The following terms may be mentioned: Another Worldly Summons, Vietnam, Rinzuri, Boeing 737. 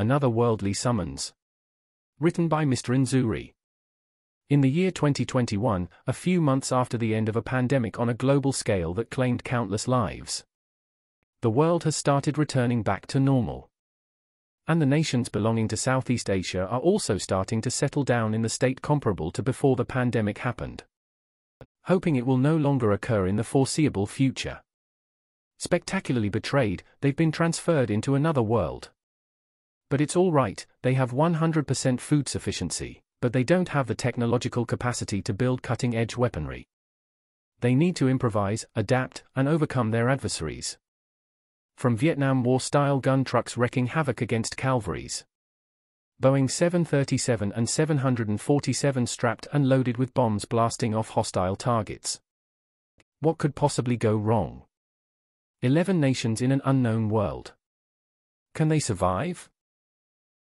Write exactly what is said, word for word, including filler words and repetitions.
Another Worldly Summons. Written by Mister Rinzuri. In the year twenty twenty-one, a few months after the end of a pandemic on a global scale that claimed countless lives, the world has started returning back to normal. And the nations belonging to Southeast Asia are also starting to settle down in the state comparable to before the pandemic happened, hoping it will no longer occur in the foreseeable future. Spectacularly betrayed, they've been transferred into another world. But it's all right, they have one hundred percent food sufficiency, but they don't have the technological capacity to build cutting-edge weaponry. They need to improvise, adapt, and overcome their adversaries. From Vietnam War-style gun trucks wrecking havoc against cavalries, Boeing seven thirty-seven and seven forty-seven strapped and loaded with bombs blasting off hostile targets. What could possibly go wrong? eleven nations in an unknown world. Can they survive?